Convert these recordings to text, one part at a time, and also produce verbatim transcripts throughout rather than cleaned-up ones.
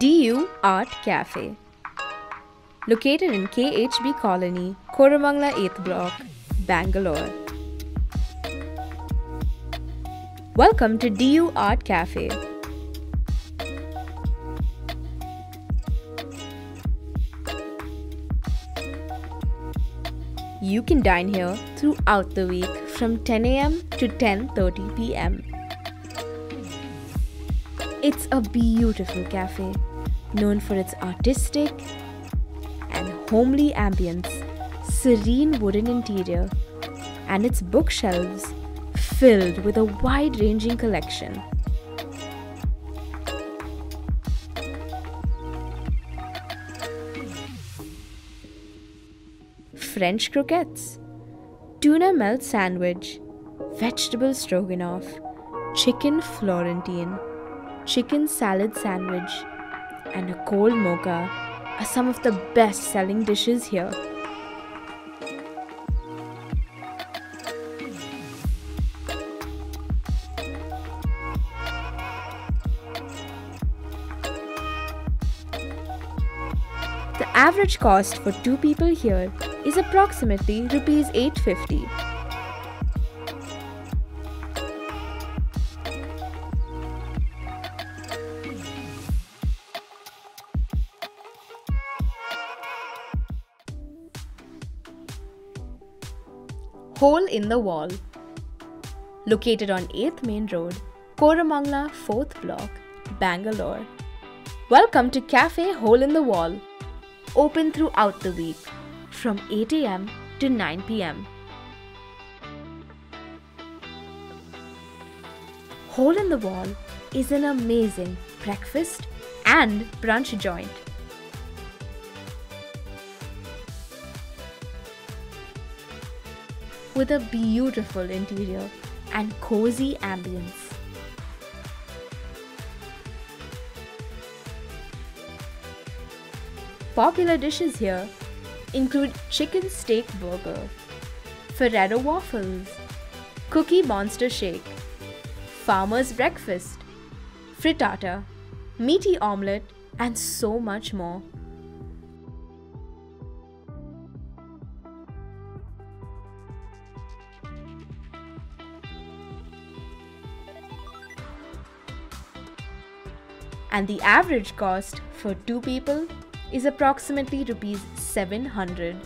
D Y U Art Cafe, located in K H B Colony, Koramangala eighth Block, Bangalore. Welcome to D Y U Art Cafe. You can dine here throughout the week from ten A M to ten thirty P M It's a beautiful cafe, known for its artistic and homely ambience, serene wooden interior, and its bookshelves filled with a wide-ranging collection. French croquettes, tuna melt sandwich, vegetable stroganoff, chicken Florentine, chicken salad sandwich, and a cold mocha are some of the best-selling dishes here. The average cost for two people here is approximately rupees eight fifty. Hole in the Wall, located on eighth Main Road, Koramangala fourth Block, Bangalore. Welcome to Café Hole in the Wall, open throughout the week from eight A M to nine P M Hole in the Wall is an amazing breakfast and brunch joint. With a beautiful interior and cozy ambience. Popular dishes here include chicken steak burger, Ferrero waffles, cookie monster shake, farmer's breakfast, frittata, meaty omelette, and so much more. And the average cost for two people is approximately rupees seven hundred.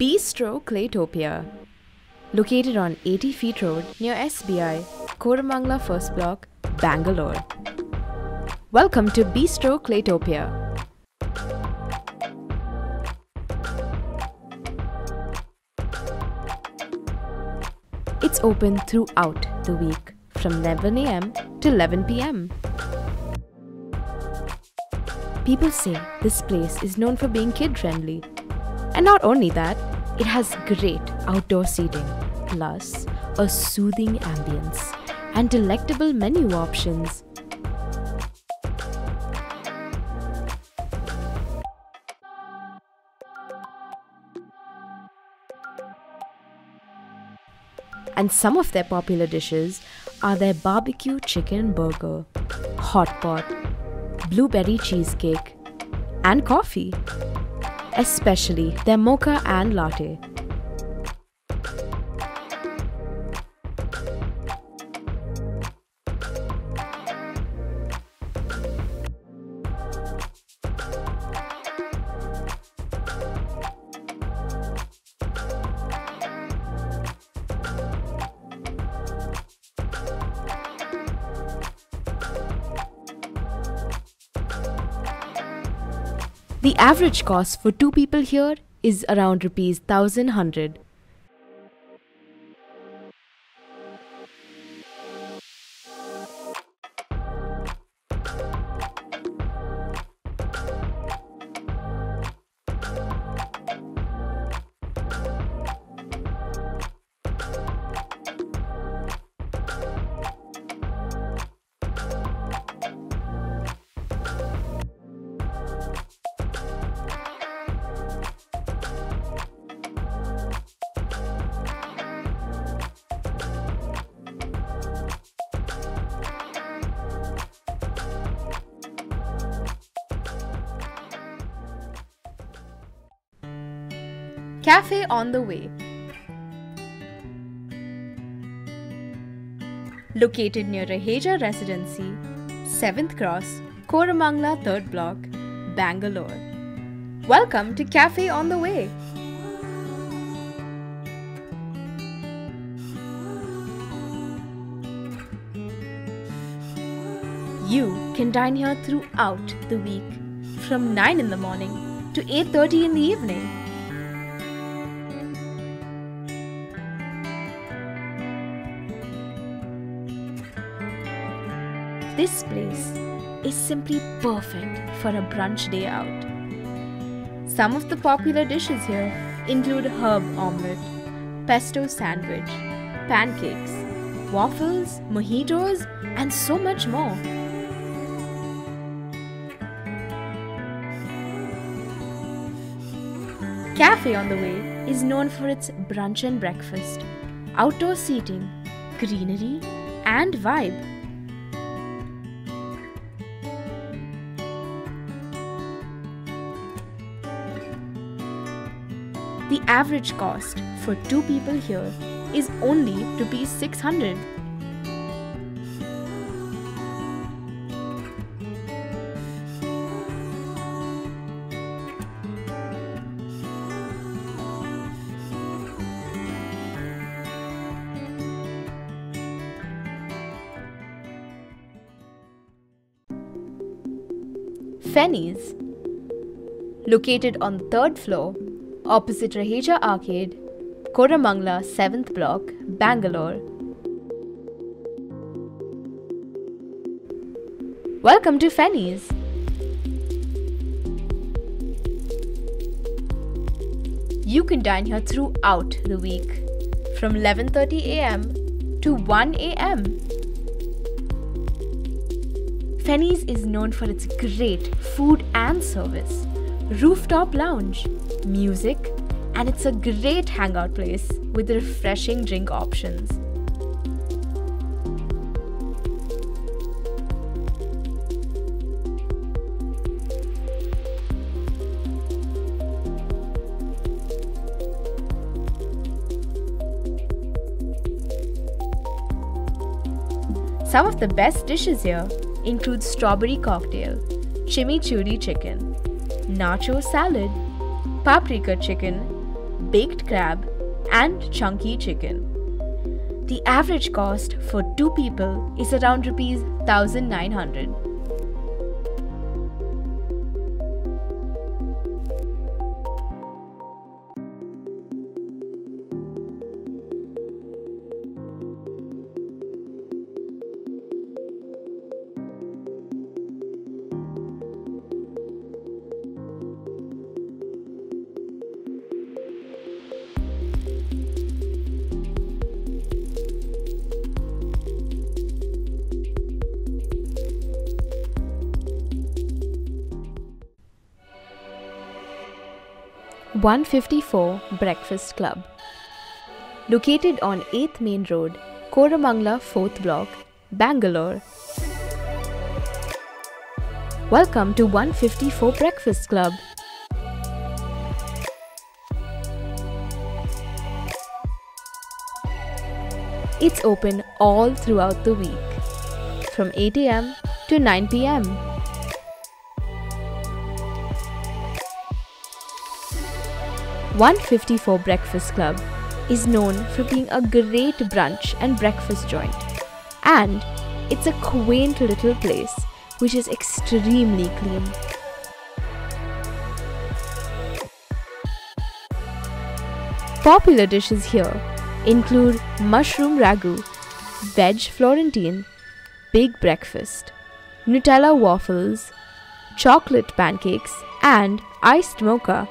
Bistro Claytopia, located on eighty feet Road near S B I, Koramangala first Block, Bangalore. Welcome to Bistro Claytopia. It's open throughout the week from eleven A M to eleven P M People say this place is known for being kid-friendly. And not only that, it has great outdoor seating, plus a soothing ambience and delectable menu options. And some of their popular dishes are their barbecue chicken burger, hot pot, blueberry cheesecake, and coffee, especially their mocha and latte. The average cost for two people here is around rupees eleven hundred. Café on the Way. Located near Raheja Residency, seventh Cross, Koramangala third Block, Bangalore. Welcome to Café on the Way. You can dine here throughout the week, from nine in the morning to eight thirty in the evening. This place is simply perfect for a brunch day out. Some of the popular dishes here include herb omelette, pesto sandwich, pancakes, waffles, mojitos, and so much more. Café on the Way is known for its brunch and breakfast, outdoor seating, greenery, and vibe. The average cost for two people here is only rupees six hundred. Fenny's, located on the third floor, opposite Raheja Arcade, Koramangala seventh Block, Bangalore. Welcome to Fenny's. You can dine here throughout the week, from eleven thirty a m to one a m Fenny's is known for its great food and service, rooftop lounge, music, and it's a great hangout place with refreshing drink options. Some of the best dishes here include strawberry cocktail, chimichurri chicken, nacho salad, paprika chicken, baked crab, and chunky chicken. The average cost for two people is around rupees one thousand nine hundred. one fifty-four Breakfast Club, located on eighth Main Road, Koramangala fourth Block, Bangalore. Welcome to one fifty-four Breakfast Club. It's open all throughout the week, from eight a m to nine p m one fifty-four Breakfast Club is known for being a great brunch and breakfast joint, and it's a quaint little place which is extremely clean. Popular dishes here include mushroom ragu, veg Florentine, big breakfast, Nutella waffles, chocolate pancakes, and iced mocha.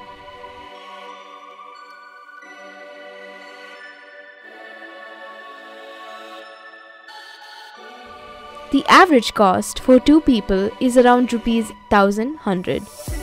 The average cost for two people is around rupees one thousand one hundred.